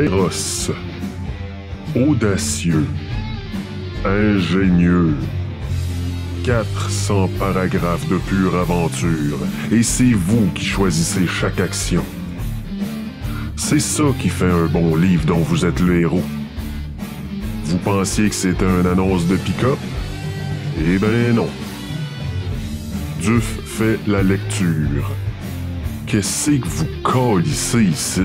Féroce, audacieux, ingénieux. 400 paragraphes de pure aventure, et c'est vous qui choisissez chaque action. C'est ça qui fait un bon livre dont vous êtes le héros. Vous pensiez que c'était une annonce de pick-up? Eh ben non. Duf fait la lecture. Qu'est-ce que vous câlissez ici?